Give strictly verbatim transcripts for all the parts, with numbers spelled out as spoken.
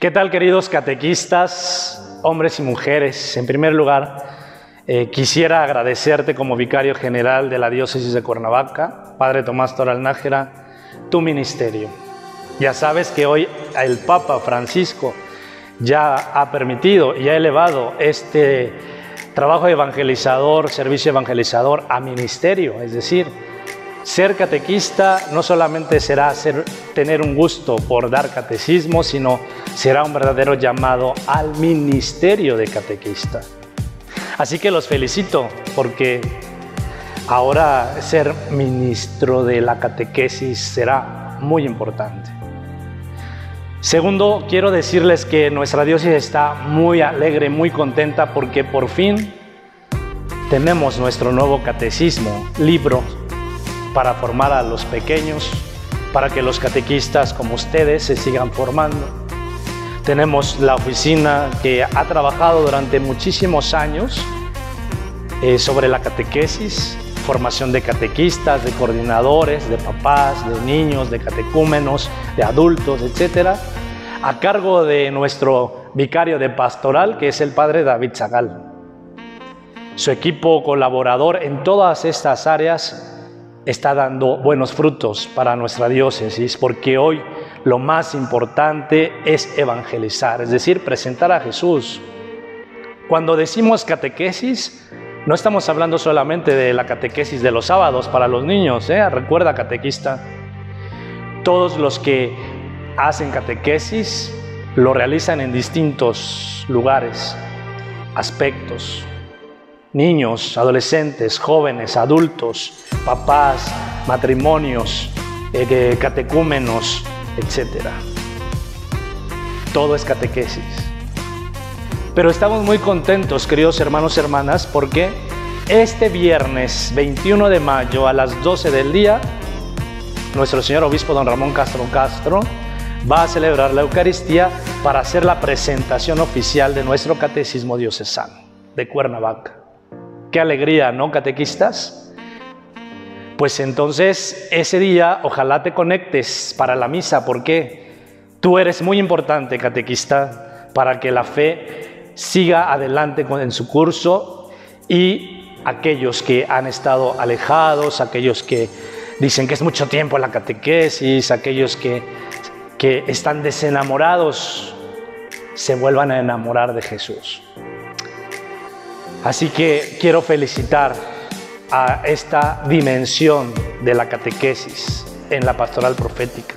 ¿Qué tal, queridos catequistas, hombres y mujeres? En primer lugar, eh, quisiera agradecerte como vicario general de la diócesis de Cuernavaca, Padre Tomás Toral Nájera, tu ministerio. Ya sabes que hoy el Papa Francisco ya ha permitido y ha elevado este trabajo evangelizador, servicio evangelizador a ministerio, es decir, ser catequista no solamente será ser, tener un gusto por dar catecismo, sino será un verdadero llamado al ministerio de catequista. Así que los felicito porque ahora ser ministro de la catequesis será muy importante. Segundo, quiero decirles que nuestra diócesis está muy alegre, muy contenta porque por fin tenemos nuestro nuevo catecismo, libro, para formar a los pequeños, para que los catequistas como ustedes se sigan formando. Tenemos la oficina que ha trabajado durante muchísimos años eh, sobre la catequesis, formación de catequistas, de coordinadores, de papás, de niños, de catecúmenos, de adultos, etcétera, a cargo de nuestro vicario de pastoral, que es el padre David Zagali. Su equipo colaborador en todas estas áreas está dando buenos frutos para nuestra diócesis, porque hoy lo más importante es evangelizar, es decir, presentar a Jesús. Cuando decimos catequesis, no estamos hablando solamente de la catequesis de los sábados para los niños, ¿eh? Recuerda, catequista, todos los que hacen catequesis lo realizan en distintos lugares, aspectos. Niños, adolescentes, jóvenes, adultos, papás, matrimonios, eh, catecúmenos, etcétera. Todo es catequesis. Pero estamos muy contentos, queridos hermanos y hermanas, porque este viernes veintiuno de mayo a las doce del día, nuestro señor obispo don Ramón Castro Castro va a celebrar la Eucaristía para hacer la presentación oficial de nuestro catecismo diocesano de Cuernavaca. ¡Qué alegría!, ¿no, catequistas? Pues entonces, ese día, ojalá te conectes para la misa, porque tú eres muy importante, catequista, para que la fe siga adelante en su curso y aquellos que han estado alejados, aquellos que dicen que es mucho tiempo la catequesis, aquellos que, que están desenamorados, se vuelvan a enamorar de Jesús. Así que quiero felicitar a esta dimensión de la catequesis en la pastoral profética,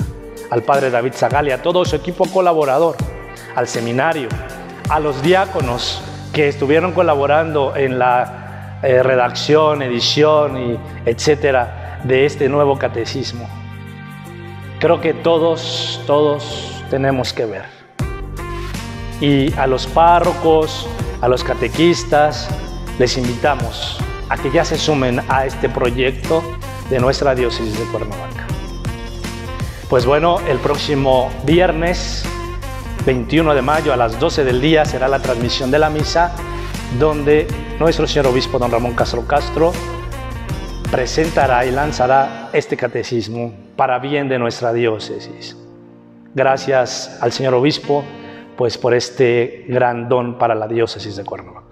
al padre David Zagali, a todo su equipo colaborador, al seminario, a los diáconos que estuvieron colaborando en la eh, redacción, edición, y etcétera, de este nuevo catecismo. Creo que todos, todos tenemos que ver. Y a los párrocos, a los catequistas, les invitamos a que ya se sumen a este proyecto de nuestra diócesis de Cuernavaca. Pues bueno, el próximo viernes veintiuno de mayo a las doce del día será la transmisión de la misa, donde nuestro señor obispo don Ramón Castro Castro presentará y lanzará este catecismo para bien de nuestra diócesis. Gracias al señor obispo, pues por este gran don para la diócesis de Cuernavaca.